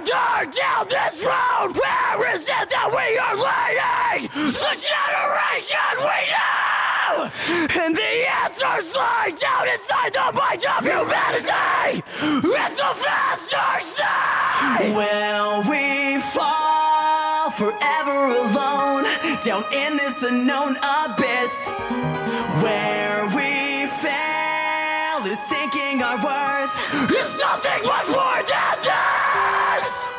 further down this road, where is it that we are leading the generation we know? And the answers lie down inside the mind of humanity. It's a faster say. Will we fall forever alone down in this unknown abyss, where we fail is thinking our worth is something much more than this?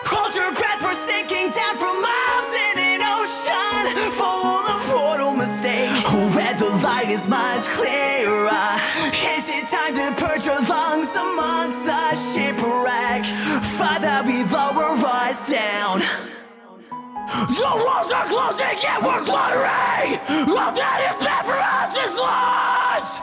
Hold your breath, we're sinking down from miles in an ocean full of mortal mistakes. Where the light is much clearer, is it time to purge your lungs amongst the shipwreck? Father, we lower us down. The walls are closing and we're gluttering. All that is meant for us is lost.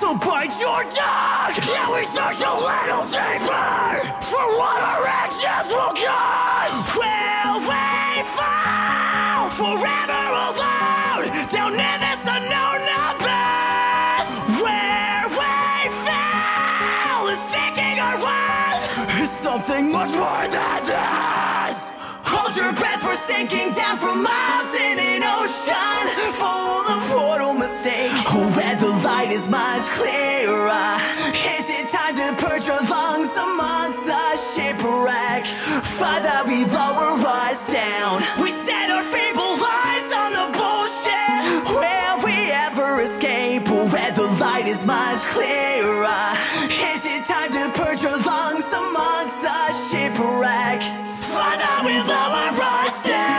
So bite your dog. Can we search a little deeper for what our actions will cause? Will we fall forever alone down in this unknown abyss, where we fail is thinking our worth is something much more than this? Hold your breath, we're sinking down from miles in an ocean full of mortal mistakes. Where the light is much clearer, is it time to purge your lungs amongst the shipwreck? Father, we lower us down. We set our feeble lives on the bullshit. Will we ever escape? Where the light is much clearer, is it time to purge your lungs amongst the shipwreck? Father, we lower us down.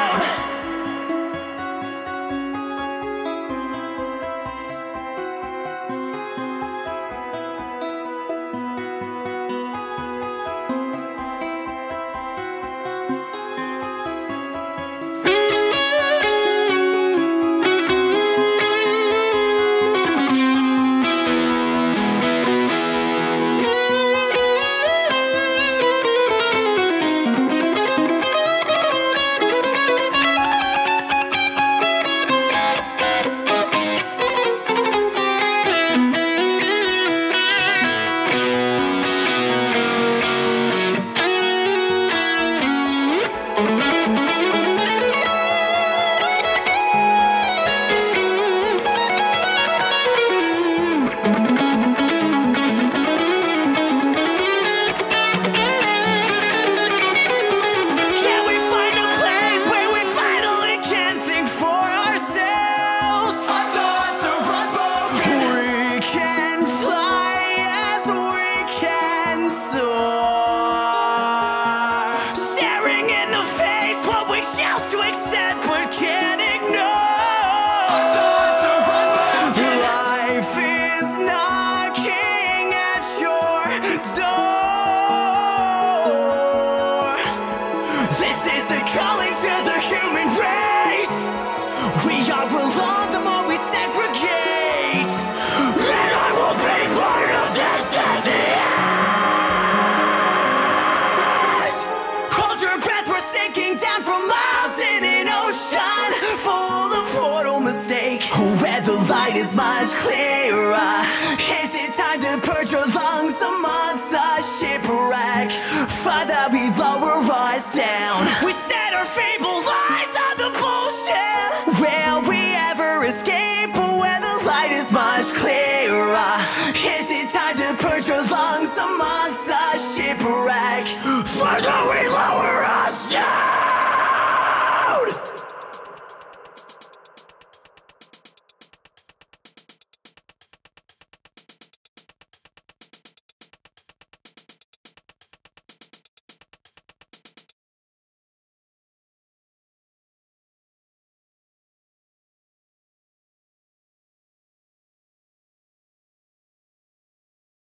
Purge your lungs amongst the shipwreck. Further we lower.